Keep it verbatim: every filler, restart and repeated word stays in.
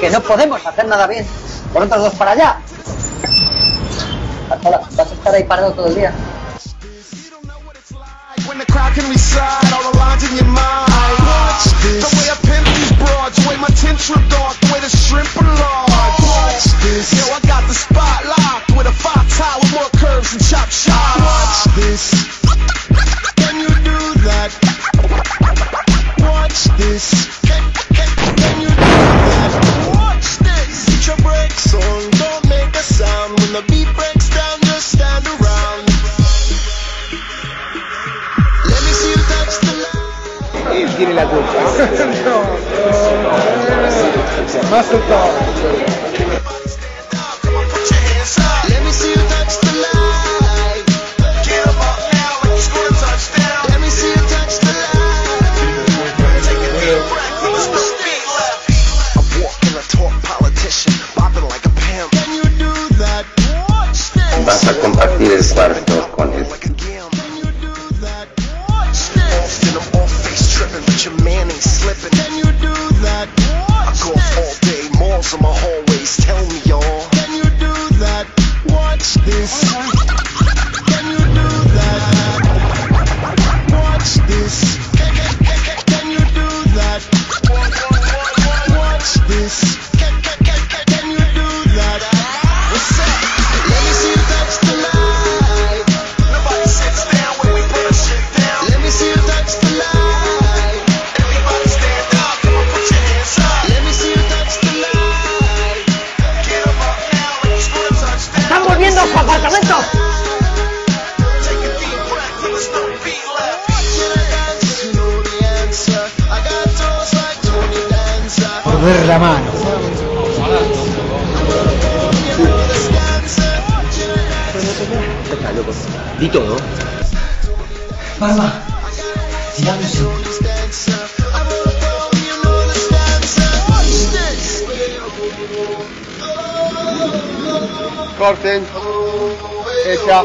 Que no podemos hacer nada bien. Por otros dos para allá. Hasta la, vas a estar ahí parado todo el día. Vas a compartir el cuarto con él. Ver la mano. Está loco. Di todo. Palma. Tirándose. Corten. Hecha.